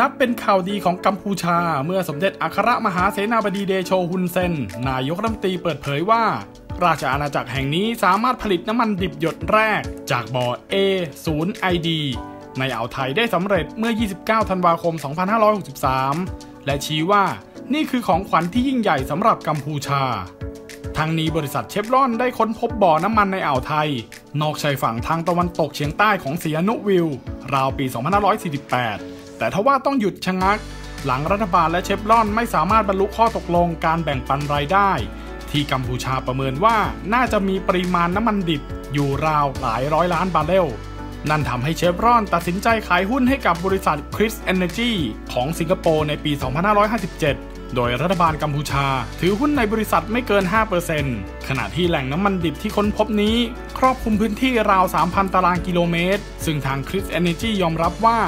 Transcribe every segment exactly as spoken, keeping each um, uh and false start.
นับเป็นข่าวดีของกัมพูชาเมื่อสมเด็จอัครมหาเสนาบดีเดโชฮุนเซนนายกรัฐมนตรีเปิดเผยว่าราชอาณาจักรแห่งนี้สามารถผลิตน้ำมันดิบหยดแรกจากบ่อ เอ ศูนย์ ไอ ดี ในอ่าวไทยได้สำเร็จเมื่อยี่สิบเก้าธันวาคมสองพันห้าร้อยหกสิบสามและชี้ว่านี่คือของขวัญที่ยิ่งใหญ่สำหรับกัมพูชาทั้งนี้บริษัทเชฟรอนได้ค้นพบบ่อน้ำมันในอ่าวไทยนอกชายฝั่งทางตะวันตกเฉียงใต้ของสีหนุวิลราวปีสองพันห้าร้อยสี่สิบแปดแต่ทว่าต้องหยุดชะงักหลังรัฐบาลและเชฟรอนไม่สามารถบรรลุข้อตกลงการแบ่งปันรายได้ที่กัมพูชาประเมินว่าน่าจะมีปริมาณน้ำมันดิบอยู่ราวหลายร้อยล้านบาร์เรลนั่นทำให้เชฟรอนตัดสินใจขายหุ้นให้กับบริษัทคริสเอนเนอร์จีของสิงคโปร์ในปีสองพันห้าร้อยห้าสิบเจ็ดโดยรัฐบาลกัมพูชาถือหุ้นในบริษัทไม่เกิน ห้าเปอร์เซ็นต์ ขณะที่แหล่งน้ำมันดิบที่ค้นพบนี้ครอบคลุมพื้นที่ราว สามพัน ตารางกิโลเมตรซึ่งทางคริสเอนเนอร์จียอมรับว่า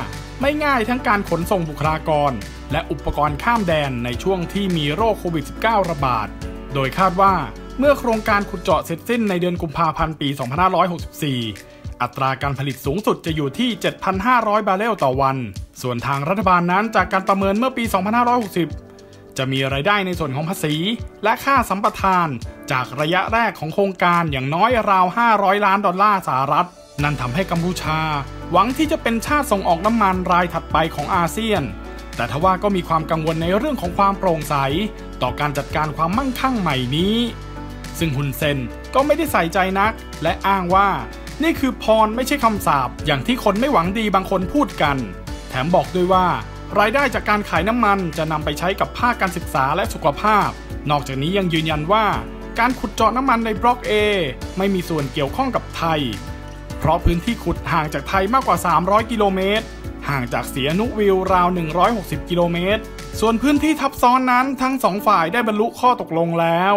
ไม่ง่ายทั้งการขนส่งบุคลากรและอุปกรณ์ข้ามแดนในช่วงที่มีโรคโควิด สิบเก้า ระบาดโดยคาดว่าเมื่อโครงการขุดเจาะเสร็จสิ้นในเดือนกุมภาพันธ์ปีสองพันห้าร้อยหกสิบสี่อัตราการผลิตสูงสุดจะอยู่ที่ เจ็ดพันห้าร้อย บาร์เรลต่อวันส่วนทางรัฐบาลนั้นจากการประเมินเมื่อปีสองพันห้าร้อยหกสิบจะมีรายได้ในส่วนของภาษีและค่าสัมปทานจากระยะแรกของโครงการอย่างน้อยราวห้าร้อยล้านดอลลาร์สหรัฐนั่นทำให้กัมพูชาหวังที่จะเป็นชาติส่งออกน้ำมันรายถัดไปของอาเซียนแต่ทว่าก็มีความกังวลในเรื่องของความโปร่งใสต่อการจัดการความมั่งคั่งใหม่นี้ซึ่งฮุนเซนก็ไม่ได้ใส่ใจนักและอ้างว่านี่คือพรไม่ใช่คำสาปอย่างที่คนไม่หวังดีบางคนพูดกันแถมบอกด้วยว่ารายได้จากการขายน้ำมันจะนำไปใช้กับภาคการศึกษาและสุขภาพนอกจากนี้ยังยืนยันว่าการขุดเจาะน้ำมันในบล็อก A ไม่มีส่วนเกี่ยวข้องกับไทยเพราะพื้นที่ขุดห่างจากไทยมากกว่าสามร้อยกิโลเมตรห่างจากเสียนุวิลราวหนึ่งร้อยหกสิบกิโลเมตรส่วนพื้นที่ทับซ้อนนั้นทั้งสองฝ่ายได้บรรลุข้อตกลงแล้ว